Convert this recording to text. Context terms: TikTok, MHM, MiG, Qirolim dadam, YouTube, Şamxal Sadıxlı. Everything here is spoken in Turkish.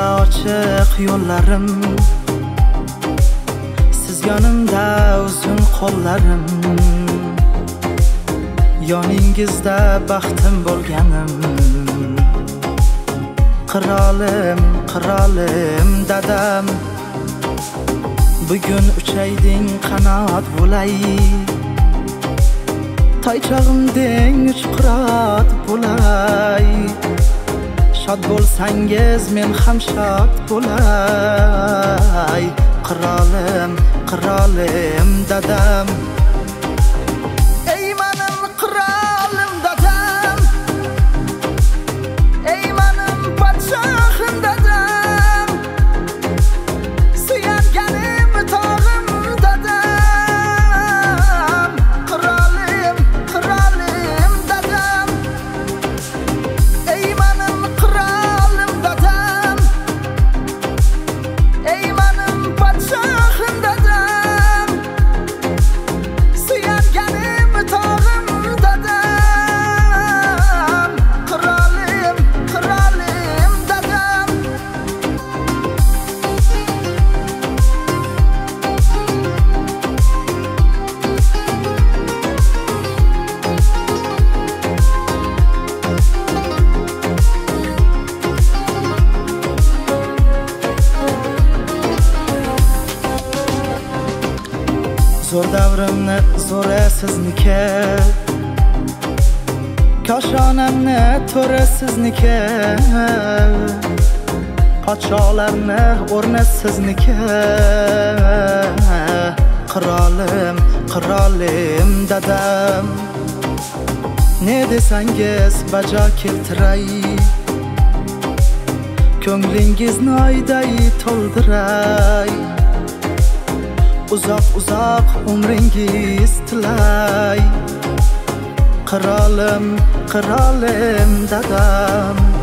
Sizga ochiq yo'llarim, siz yonimda uzun qo'llarim, yoningizda baxtim bo'lganim. Qirolim, qirolim dadam, bugun uchayding qanot bo'lay, toychog'im deng uch qirot bo'lay. Shod bo'lsangiz men ham shod bo'lay. Qirolim, qirolim dadam, zo'r davrimni zo'ri sizniki, koshonamni to'ri sizniki, podsholarni o'rni sizniki. Qirolim, qirolim dadam, ne desangiz bajo keltiray, ko'nglingizni oyday to'ldiray. Uzoq uzoq umringiz tilay. Qirolim, qirolim dadam.